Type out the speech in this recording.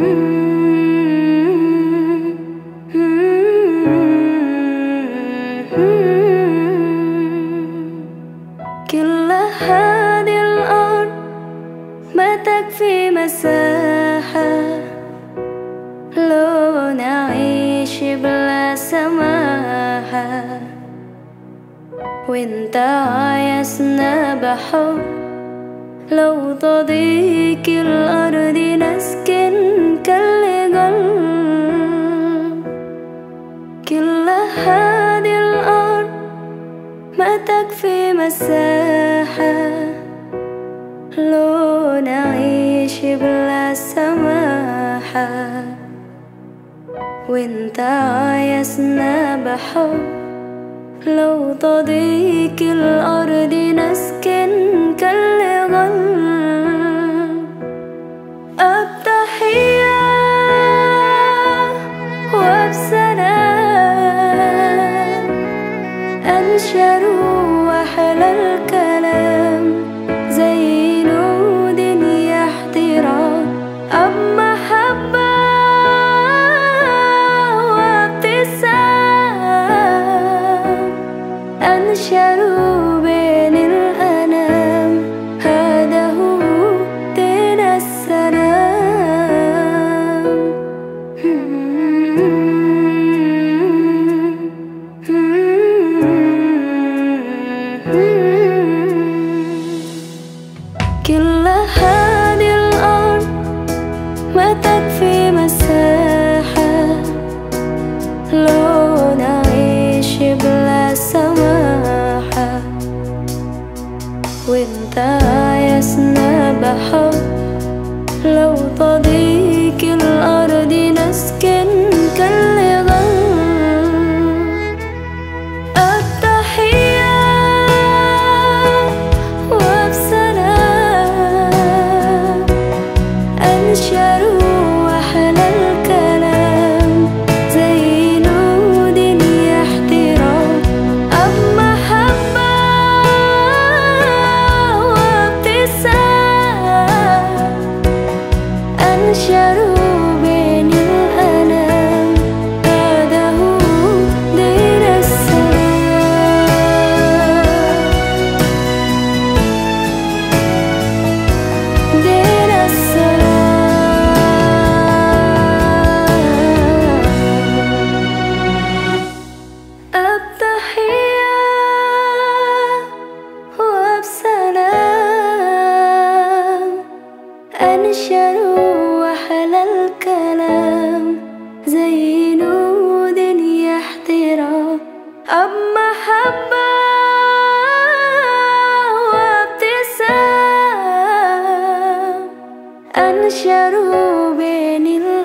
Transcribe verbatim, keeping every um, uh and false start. أنشروا بين